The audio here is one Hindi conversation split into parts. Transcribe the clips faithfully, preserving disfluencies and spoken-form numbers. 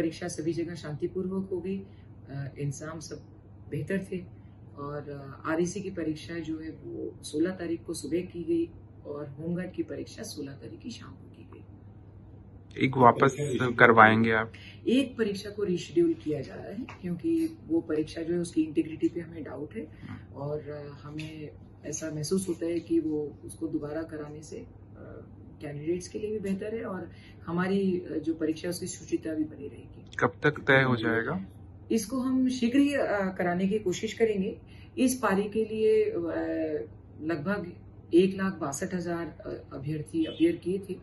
परीक्षा सभी जगह शांतिपूर्वक हो गई, एग्जाम सब बेहतर थे और आरएसी की परीक्षा जो है वो सोलह तारीख को सुबह की गई और होम गार्ड की परीक्षा सोलह तारीख की शाम को की गई। एक वापस करवाएंगे आप? एक परीक्षा को रिशेड्यूल किया जा रहा है क्योंकि वो परीक्षा जो है उसकी इंटीग्रिटी पे हमें डाउट है और हमें ऐसा महसूस होता है कि वो उसको दोबारा कराने से कैंडिडेट्स के लिए भी बेहतर है और हमारी जो परीक्षा उसकी शुचिता भी बनी रहेगी। कब तक तय हो जाएगा? इसको हम शीघ्र ही कराने की कोशिश करेंगे। इस पारी के लिए लगभग एक लाख बासठ हजार अभ्यर्थी अपियर किए थे।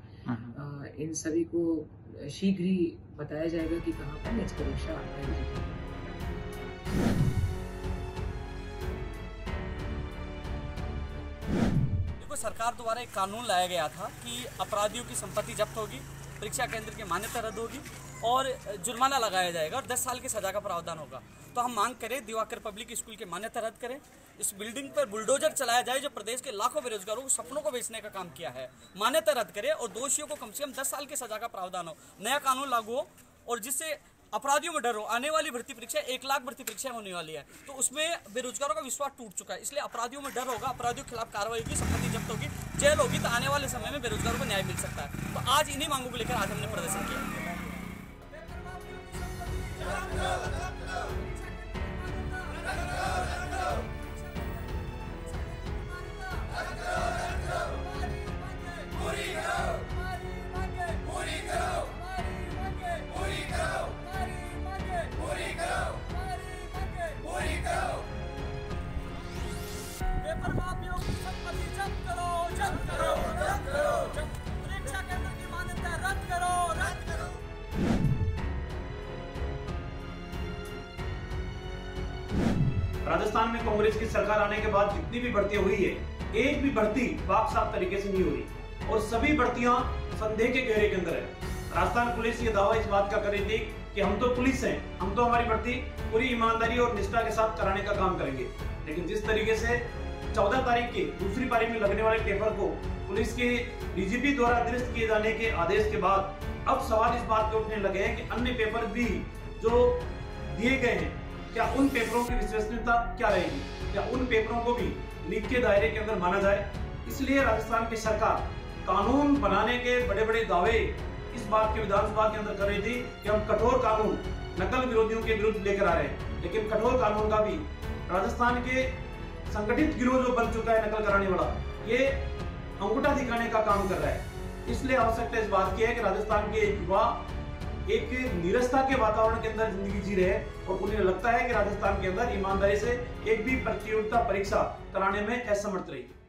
इन सभी को शीघ्र ही बताया जाएगा कि कहाँ पर नेक्स्ट परीक्षा आएगी। सरकार द्वारा एक कानून लाया गया था कि अपराधियों की संपत्ति जब्त होगी, परीक्षा केंद्र की मान्यता रद्द होगी और जुर्माना लगाया जाएगा और दस साल की सजा का प्रावधान होगा। तो हम मांग करें दिवाकर पब्लिक स्कूल की मान्यता रद्द करें, इस बिल्डिंग पर बुलडोजर चलाया जाए जो प्रदेश के लाखों बेरोजगारों को सपनों को बेचने का काम किया है। मान्यता रद्द करें और दोषियों को कम से कम दस साल की सजा का प्रावधान हो, नया कानून लागू हो और जिससे अपराधियों में डर हो। आने वाली भर्ती परीक्षा एक लाख भर्ती परीक्षा होने वाली है तो उसमें बेरोजगारों का विश्वास टूट चुका है, इसलिए अपराधियों में डर होगा, अपराधियों के खिलाफ कार्रवाई होगी, संपत्ति जब्त होगी, जेल होगी तो आने वाले समय में बेरोजगारों को न्याय मिल सकता है। तो आज इन्हीं मांगों को लेकर आज हमने प्रदर्शन किया। राजस्थान में कांग्रेस की सरकार आने के बाद जितनी भी भर्ती हुई है, एक भी भर्ती साफ साफ तरीके से नहीं हुई और सभी भर्तियां संदेह के घेरे के अंदर है। राजस्थान पुलिस ये दावा इस बात का कर रही थी कि हम तो पुलिस हैं, हम तो हमारी भर्ती पूरी ईमानदारी और निष्ठा के साथ कराने का काम करेंगे, लेकिन जिस तरीके से चौदह तारीख की दूसरी पारी में लगने वाले पेपर को पुलिस के डीजीपी द्वारा निरस्त किए जाने के आदेश के बाद अब सवाल इस बात के उठने लगे हैं कि अन्य पेपर भी जो दिए गए हैं क्या उन पेपरों की विश्वसनीयता क्या रहेगी, क्या उन पेपरों को भी लीक के दायरे के अंदर माना जाए। इसलिए राजस्थान की सरकार कानून बनाने के बड़े बड़े दावे इस बात के विधानसभा के अंदर कर रही थी कि हम कठोर कानून नकल विरोधियों के विरुद्ध लेकर आ रहे हैं, लेकिन कठोर कानून का भी राजस्थान के संगठित गिरोह जो बन चुका है नकल कराने वाला, ये अंगूठा दिखाने का काम कर रहा है। इसलिए आवश्यकता इस बात की है कि राजस्थान के युवा एक निरस्ता के वातावरण के अंदर जिंदगी जी रहे और उन्हें लगता है कि राजस्थान के अंदर ईमानदारी से एक भी प्रतियोगिता परीक्षा कराने में असमर्थ रही।